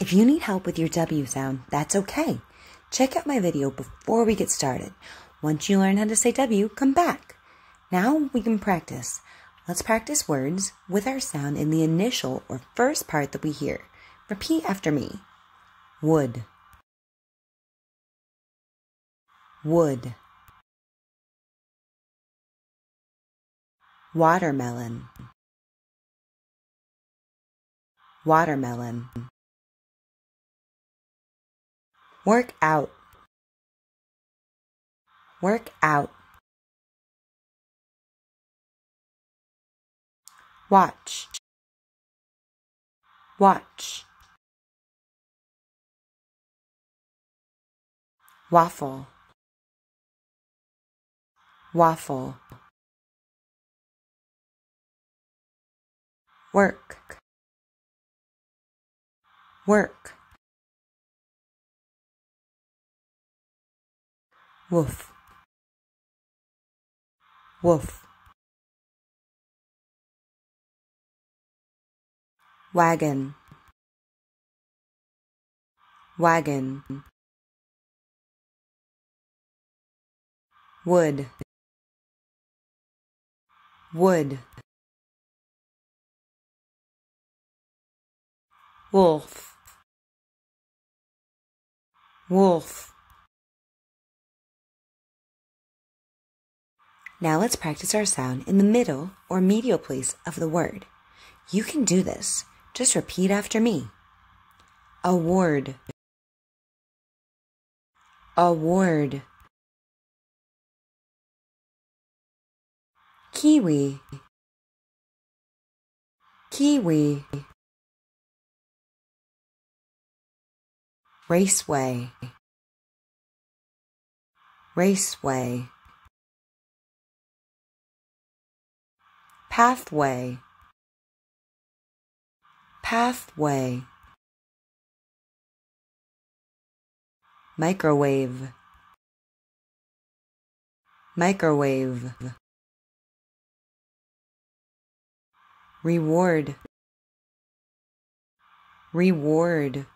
If you need help with your W sound, that's okay. Check out my video before we get started. Once you learn how to say W, come back. Now we can practice. Let's practice words with our sound in the initial or first part that we hear. Repeat after me. Wood. Wood. Watermelon. Watermelon. Work out. Work out. Watch. Watch. Waffle. Waffle. Work. Work. Woof. Woof. Wagon. Wagon. Wood. Wood. Wolf. Wolf. Now let's practice our sound in the middle or medial place of the word. You can do this. Just repeat after me. Award. Award. Kiwi. Kiwi. Raceway. Raceway. Pathway. Pathway. Microwave. Microwave. Reward. Reward.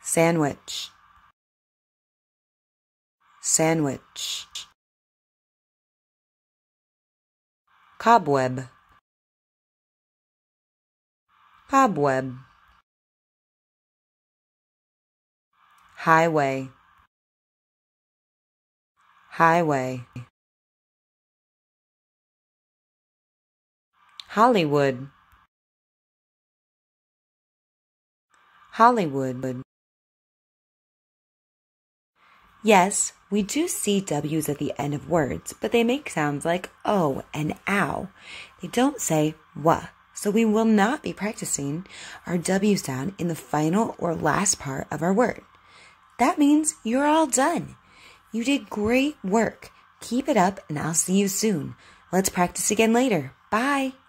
Sandwich. Sandwich. Cobweb. Cobweb. Highway. Highway. Hollywood. Hollywood. Yes, we do see W's at the end of words, but they make sounds like O and ow. They don't say wha. So we will not be practicing our W sound in the final or last part of our word. That means you're all done. You did great work. Keep it up and I'll see you soon. Let's practice again later. Bye.